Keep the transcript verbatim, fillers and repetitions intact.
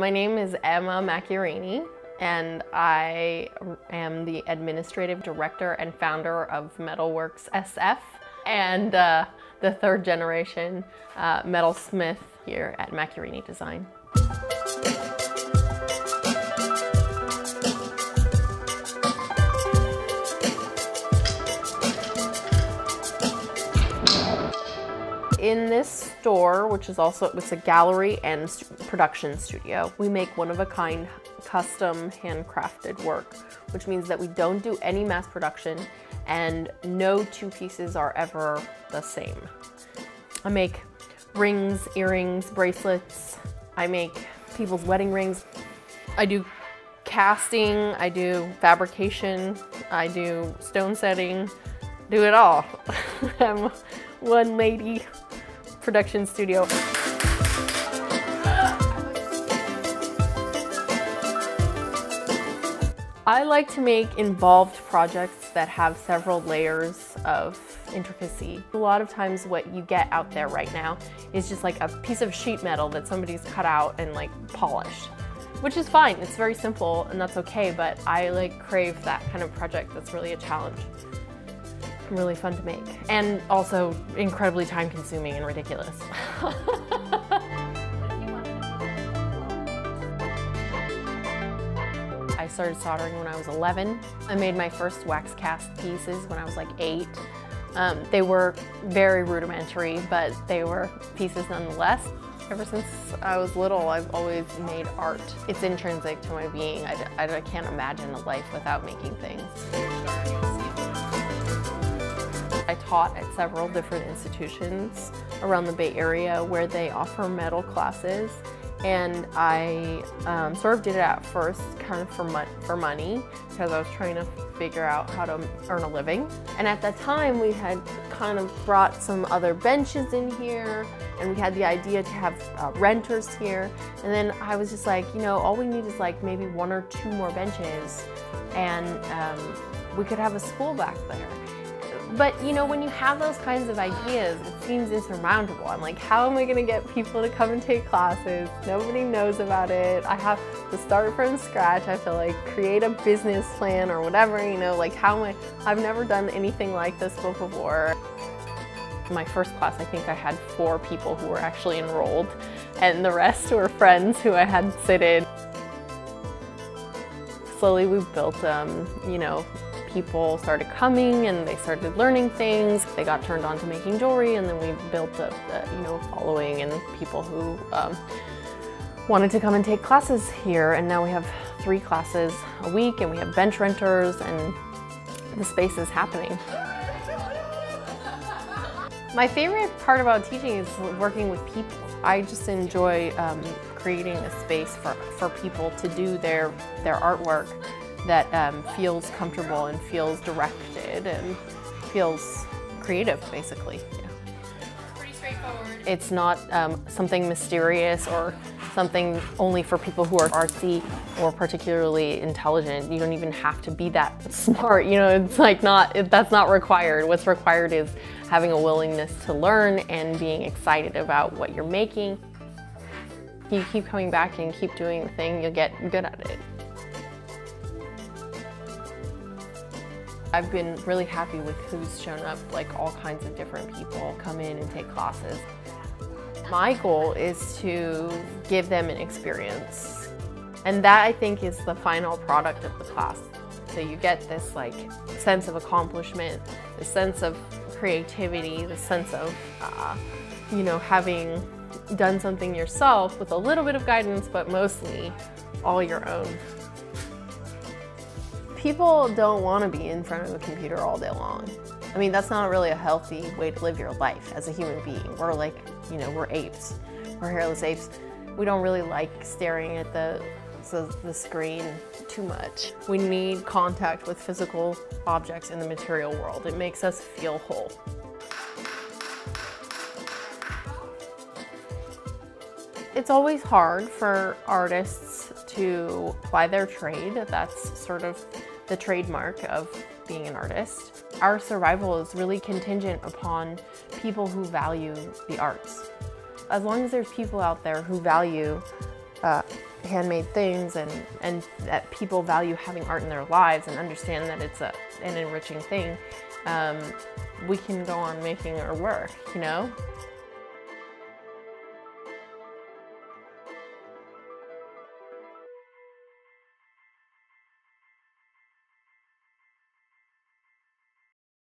My name is Emma Macchiarini, and I am the administrative director and founder of Metalworks S F and uh, the third generation uh, metalsmith here at Macchiarini Design. In this store, which is also it's a gallery and production studio, we make one-of-a-kind custom handcrafted work, which means that we don't do any mass production and no two pieces are ever the same. I make rings, earrings, bracelets. I make people's wedding rings. I do casting, I do fabrication, I do stone setting, do it all. I'm one lady production studio. I like to make involved projects that have several layers of intricacy. A lot of times what you get out there right now is just like a piece of sheet metal that somebody's cut out and like polished, which is fine. It's very simple and that's okay, but I like crave that kind of project that's really a challenge. Really fun to make, and also incredibly time-consuming and ridiculous. I started soldering when I was eleven. I made my first wax cast pieces when I was like eight. Um, they were very rudimentary, but they were pieces nonetheless. Ever since I was little, I've always made art. It's intrinsic to my being. I, I, I can't imagine a life without making things. I taught at several different institutions around the Bay Area where they offer metal classes, and I um, sort of did it at first kind of for, mon for money because I was trying to figure out how to earn a living. And at that time we had kind of brought some other benches in here, and we had the idea to have uh, renters here, and then I was just like, you know, all we need is like maybe one or two more benches and um, we could have a school back there. But, you know, when you have those kinds of ideas, it seems insurmountable. I'm like, how am I going to get people to come and take classes? Nobody knows about it. I have to start from scratch. I have to, like, create a business plan or whatever, you know, like, how am I? I've never done anything like this before. My first class, I think I had four people who were actually enrolled, and the rest were friends who I had sit in. Slowly we built, um, you know, people started coming and they started learning things. They got turned on to making jewelry, and then we built up the, you know, following and people who um, wanted to come and take classes here. And now we have three classes a week, and we have bench renters, and the space is happening. My favorite part about teaching is working with people. I just enjoy um, creating a space for, for people to do their, their artwork that um, feels comfortable and feels directed and feels creative, basically. Yeah. It's pretty straightforward. It's not um, something mysterious or something only for people who are artsy or particularly intelligent. You don't even have to be that smart. You know, it's like not, it, that's not required. What's required is having a willingness to learn and being excited about what you're making. You keep coming back and keep doing the thing, you'll get good at it. I've been really happy with who's shown up, like all kinds of different people come in and take classes. My goal is to give them an experience. And that, I think, is the final product of the class. So you get this like sense of accomplishment, the sense of creativity, the sense of, uh, you know, having done something yourself with a little bit of guidance, but mostly all your own. People don't want to be in front of a computer all day long. I mean, that's not really a healthy way to live your life as a human being. We're like, you know, we're apes. We're hairless apes. We don't really like staring at the, the, the screen too much. We need contact with physical objects in the material world. It makes us feel whole. It's always hard for artists to apply their trade. That's sort of the trademark of being an artist. Our survival is really contingent upon people who value the arts. As long as there's people out there who value uh, handmade things, and, and that people value having art in their lives and understand that it's a, an enriching thing, um, we can go on making our work, you know?